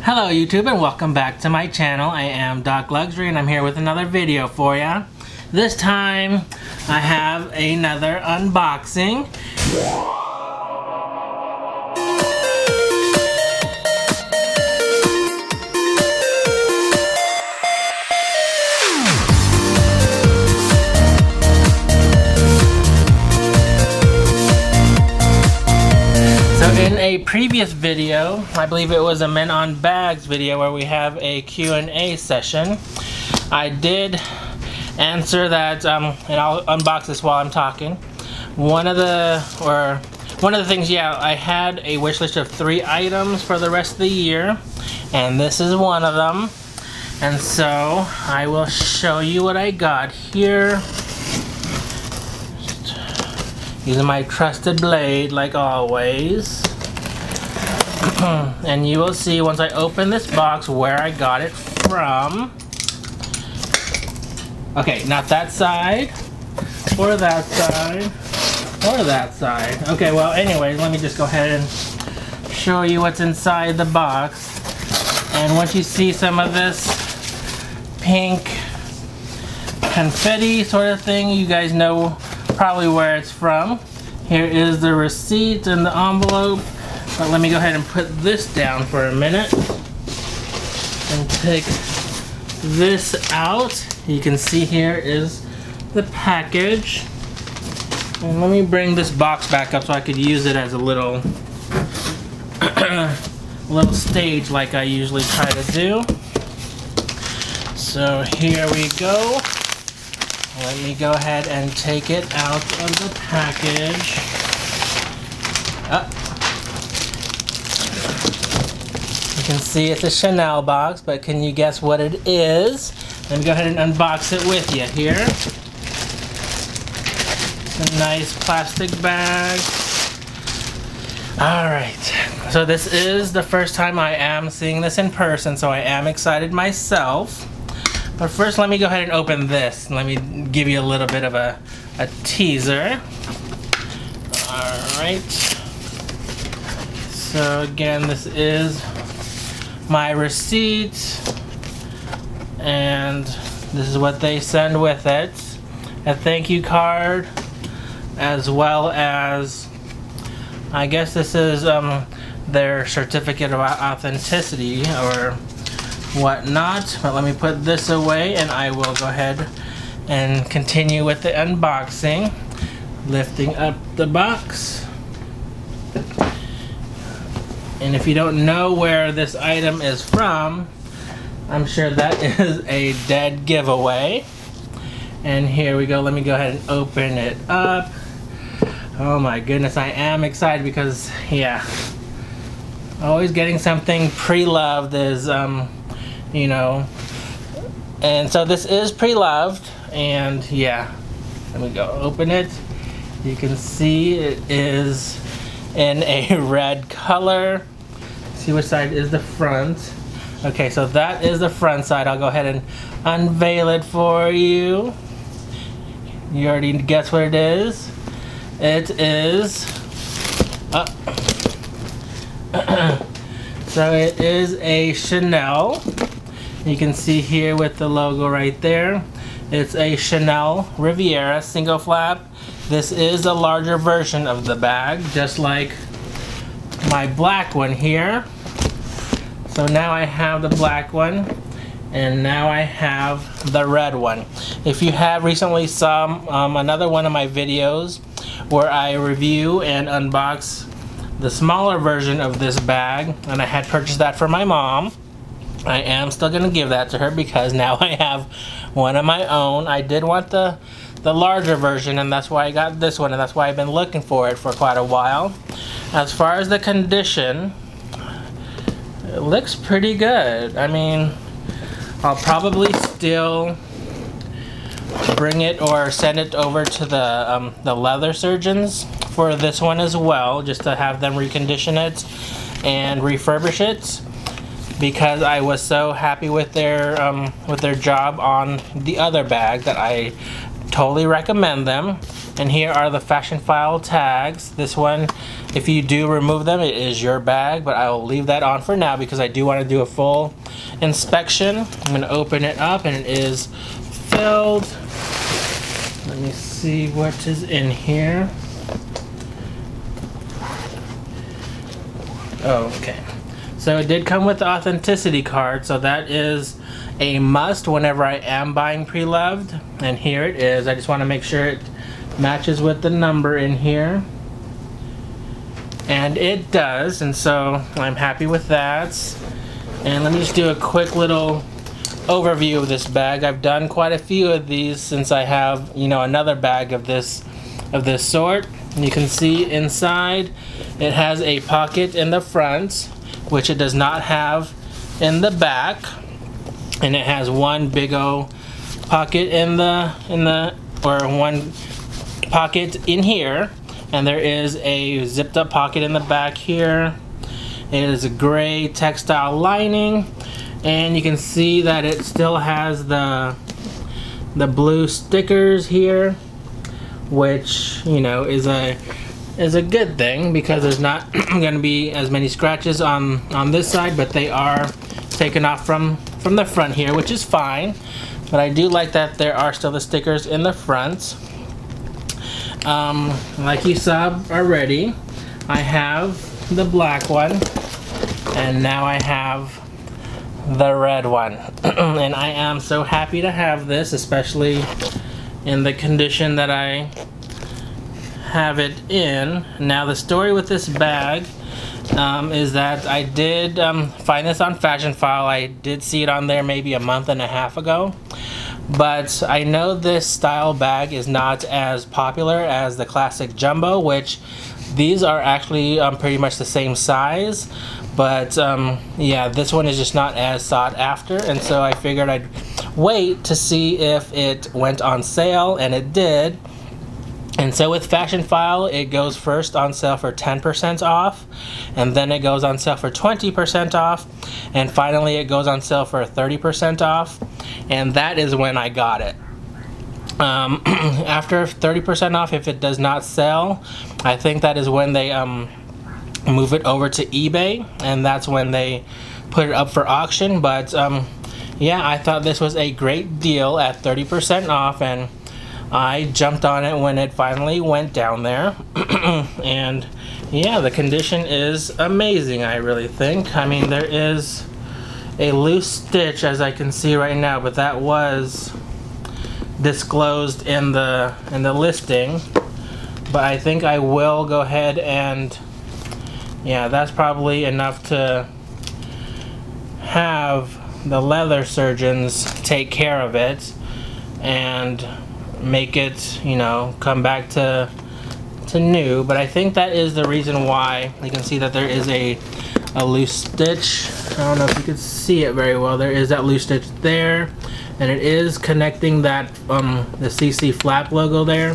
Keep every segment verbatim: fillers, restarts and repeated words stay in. Hello YouTube and welcome back to my channel. I am Doc Luxury and I'm here with another video for ya. This time I have another unboxing. In a previous video, I believe it was a Men on Bags video where we have a Q and A session, I did answer that, um, and I'll unbox this while I'm talking. One of the, or one of the things, yeah, I had a wish list of three items for the rest of the year, and this is one of them. And so I will show you what I got here. Using my trusted blade like always. And you will see once I open this box where I got it from. Okay, not that side, or that side, or that side. Okay, well anyways, let me just go ahead and show you what's inside the box. And once you see some of this pink confetti sort of thing, you guys know probably where it's from. Here is the receipt and the envelope, but let me go ahead and put this down for a minute and take this out. You can see here is the package, and let me bring this box back up so I could use it as a little little stage like I usually try to do. So here we go. Let me go ahead and take it out of the package. Oh. You can see it's a Chanel box, but can you guess what it is? Let me go ahead and unbox it with you here. It's a nice plastic bag. Alright, so this is the first time I am seeing this in person, so I am excited myself. But first, let me go ahead and open this. Let me give you a little bit of a, a teaser. All right. So again, this is my receipt. And this is what they send with it. A thank you card, as well as, I guess this is um, their certificate of authenticity or whatnot. But let me put this away and I will go ahead and continue with the unboxing. Lifting up the box. And if you don't know where this item is from, I'm sure that is a dead giveaway. And here we go. Let me go ahead and open it up. Oh my goodness, I am excited because, yeah, always getting something pre-loved is um you know, and so this is pre-loved, and yeah, let me go open it. You can see it is in a red color. See which side is the front. Okay, so that is the front side. I'll go ahead and unveil it for you. You already guessed what it is. It is, uh, so it is a Chanel. You can see here with the logo right there. It's a Chanel Riviera single flap. This is a larger version of the bag, just like my black one here. So now I have the black one, and now I have the red one. If you have recently saw um, another one of my videos where I review and unbox the smaller version of this bag, and I had purchased that for my mom. I am still gonna give that to her because now I have one of my own. I did want the the larger version, and that's why I got this one, and that's why I've been looking for it for quite a while. As far as the condition, it looks pretty good. I mean, I'll probably still bring it or send it over to the um, the leather surgeons for this one as well, just to have them recondition it and refurbish it, because I was so happy with their um, with their job on the other bag that I totally recommend them. And here are the Fashionphile tags. This one, if you do remove them, it is your bag, but I will leave that on for now because I do want to do a full inspection. I'm going to open it up and it is filled. Let me see what is in here. Oh, okay. So it did come with the authenticity card, so that is a must whenever I am buying pre-loved. And here it is. I just want to make sure it matches with the number in here. And it does, and so I'm happy with that. And let me just do a quick little overview of this bag. I've done quite a few of these since I have, you know, another bag of this of this sort. And you can see inside it has a pocket in the front, which it does not have in the back, and it has one big old pocket in the in the or one pocket in here, and there is a zipped up pocket in the back here. It is a gray textile lining, and you can see that it still has the the blue stickers here, which, you know, is a is a good thing because there's not going to be as many scratches on on this side, but they are taken off from from the front here, which is fine. But I do like that there are still the stickers in the front. Um, like you saw already, I have the black one, and now I have the red one. And I am so happy to have this, especially in the condition that I have it in. Now the story with this bag um, is that I did um, find this on Fashionphile. I did see it on there maybe a month and a half ago, but I know this style bag is not as popular as the classic jumbo, which these are actually um, pretty much the same size, but um, yeah, this one is just not as sought after, and so I figured I'd wait to see if it went on sale, and it did. And so with Fashionphile, it goes first on sale for ten percent off, and then it goes on sale for twenty percent off, and finally it goes on sale for thirty percent off, and that is when I got it. Um, after thirty percent off, if it does not sell, I think that is when they um, move it over to eBay, and that's when they put it up for auction. But um, yeah, I thought this was a great deal at thirty percent off, and I jumped on it when it finally went down there. And yeah, the condition is amazing, I really think. I mean, there is a loose stitch as I can see right now, but that was disclosed in the in the listing. But I think I will go ahead and, yeah, that's probably enough to have the leather surgeons take care of it and make it, you know, come back to to new. But I think that is the reason why you can see that there is a a loose stitch. I don't know if you can see it very well. There is that loose stitch there, and it is connecting that um the C C flap logo there.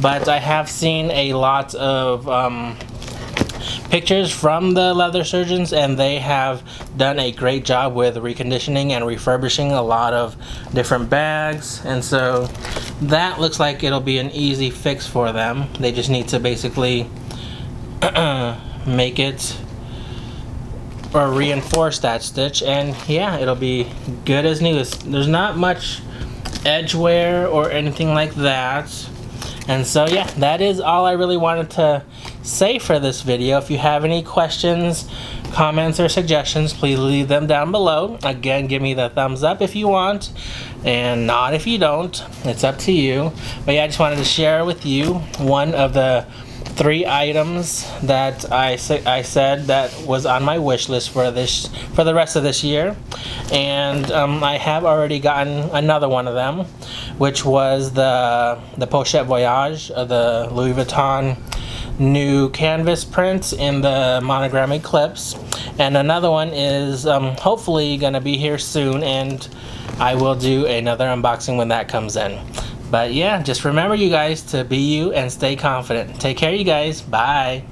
But I have seen a lot of um pictures from the leather surgeons, and they have done a great job with reconditioning and refurbishing a lot of different bags, and so that looks like it'll be an easy fix for them. They just need to basically make it or reinforce that stitch, and yeah, it'll be good as new. There's not much edge wear or anything like that. And so yeah, that is all I really wanted to say for this video. If you have any questions, comments, or suggestions, please leave them down below. Again, give me the thumbs up if you want, and not if you don't. It's up to you. But yeah, I just wanted to share with you one of the three items that I, I said that was on my wish list for this for the rest of this year. And um, I have already gotten another one of them, which was the the Pochette Voyage of the Louis Vuitton new canvas prints in the monogram eclipse. And another one is um, hopefully gonna be here soon, and I will do another unboxing when that comes in. But yeah, just remember, you guys, to be you and stay confident. Take care, you guys. Bye.